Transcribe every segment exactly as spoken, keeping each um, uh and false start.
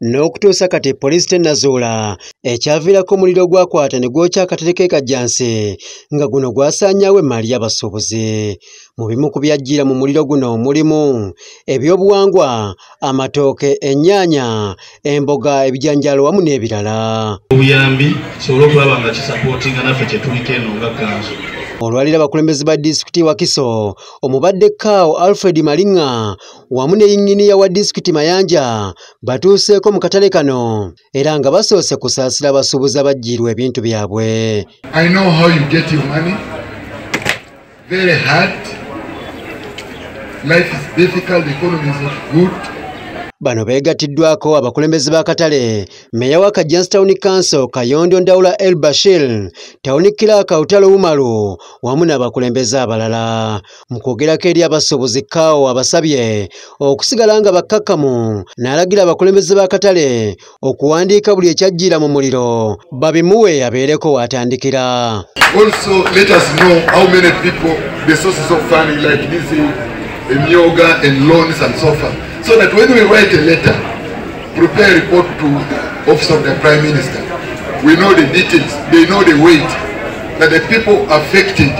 N'okutuusa kati poliisi tennazuula ekyaviirako omuliro gwakwata ne gwokyaakatereka e Kajjansi nga guno gwasaanyaawo emmali y'abasuubuzi. Mu bimu ku byajjira mu muliro guno mulimu ebyobuwangwa, amatooke, ennyaanya, emboga, ebijanjaalo wamu n'ebirala. Obuyambi kisobola okulaba nga kisapootinga naffe kye tuliko eno nga kanzu. Olwalira abakulembeze ba disitulikiti Wakiso, omubadde Kawo Alfred Malinga wamu ne yinginiya wa disitulikiti Mayanja batuuseeko mu katale kano era nga basoose kusaasira abasuubuzi abajjirwa ebintu byabwe. I know how you get your money. Very hard. Life is difficult. The economy is not good. Bano beegattiddwako abakulembeze b'akatale, meya wa Kajjansi Town Council Kayondo Ndawula El Bashir, Town Clerk Utalo Umaru wamu n'abakulembeze abalala. Mu kwogerako eri abasuubuzi Kawo abasabye okusigala nga bakkakkamu n'alagira abakulembeze b'akatale okuwandiika buli ekyajjira mu muliro babimuwe abeereko w'atandikira. Also let us know how many people the sources of funding like this and yoga and loans and so forth. So that when we write a letter, prepare a report to the office of the Prime Minister. We know the details, they know the weight, that the people affected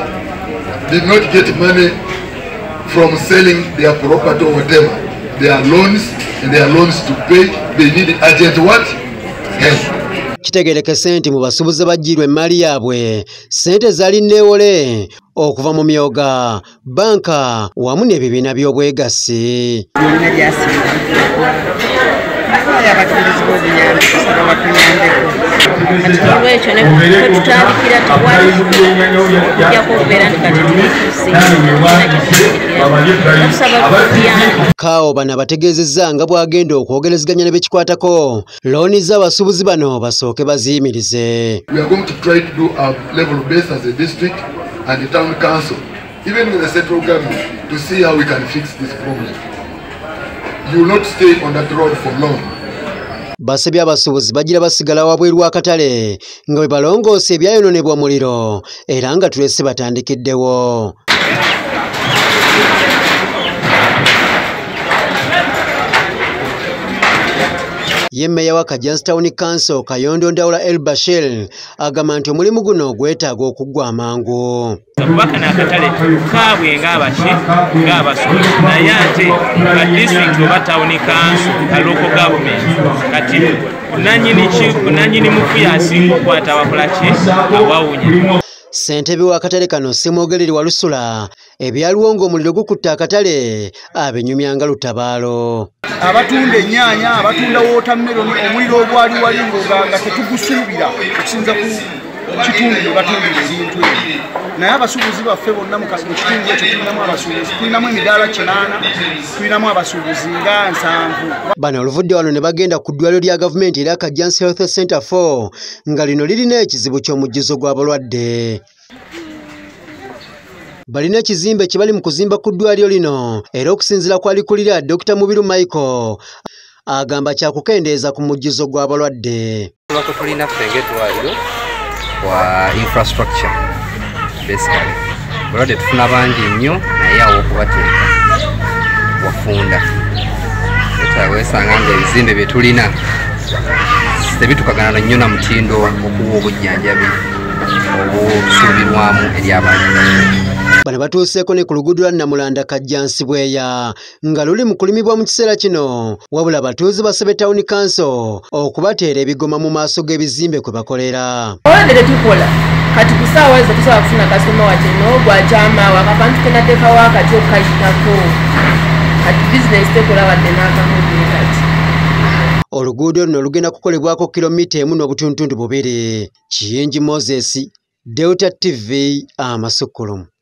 did not get money from selling their property or whatever. They are loans, and they are loans to pay, they need urgent what? Help. Kitegereke senti mu basuubuzi bajjirwa emmali yaabwe, sente zaali nneewole okuva mu myoga, banka wamu n'ebibiina by'obwegassi. Kawo bana bategeezezza nga bw'agenda okwogerezeganya ne bekikwatako looni z'abasuubuzi bano basooke baziyimirize. We are going to try to do our level best as a district and the town council, even with the central government, to see how we can fix this problem. You will not stay on that road for long. Basabye abasuubuzi bagira basigala wabweru w'akatale nga bwe balongoose ebyayonoonebwa muliro era nga tulese batandikiddewo. Ye mmeeya wa Kajjansi Town Council Kayondo Ndawula El Bashir agamba nti omulimu guno gwetaaga okuggwa amangu. Abubaka n'akatale kaabwe ng'abaki ng'abasuubuzi naye ate ba disitulikiti oba Town Council ka local government kati nannyini ki nannyini mufu y'asinga okwata abakola ki awawunya. Ssentebe w'akatale kano Ssemwogerere Walusula ebyaliwo ng'omuliro gukutte akatale abinyumyanga lutabaalo. Abatunda ennyaanya, abatunda wootammeroni, omuliro ogwali wali ng'oganga tetugusuubira okusinza ku kitundu bwe batundira ebintu ebyo. Naye abasuubuzi baffe bonna mu kitundu ekyo tulinamu abasuubuzi, tulinamu emidaala kinaana, tulinamu abasuubuzi nga nsanvu. Bano oluvudde wano ne bagenda ku ddwaliro lya gavumenti era Kajjansi Health Center four nga lino lirina ekizibu ky'omujjuzo gw'abalwadde. Balina ekizimbe kye bali mu kuzimba ku ddwaliro lino era okusinziira ku alikulira Doctor Mubiru Michael agamba kyakukendeeza ku mujjuzo gw'abalwadde. Tulina ffenga eddwaliro wa infrastructure basically balwadde tufuna bangi nnyo naye awo okubateeka wafunda etawesanga ng'ebizimbe bye tulina tebitukagana nnyo na mutindo okuwa obujjanjabi obusuubirwamu eri abantu. Bano batuuseeko ne ku luguudo lwa Namulanda Kajjansi Bweya nga luli mu kulimibwa mu kiseera kino wabula abatuuze basabye Town Council okubateera ebigoma mu maaso g'ebizimbe kwe bakolera. Olwedde tetukola kati kusaawa ezo tusobola kufuna kasoma wateno gwakyamaawo akapantu kenateekawo akati okukayitako kati bizinesi tekola wadde n'akamuubire kati. Oluguudo luno lugenda kukolebwako kilomita emu n'obutundutundu bubiri. Kiyingi Moses, Delta T V Amasukkulum.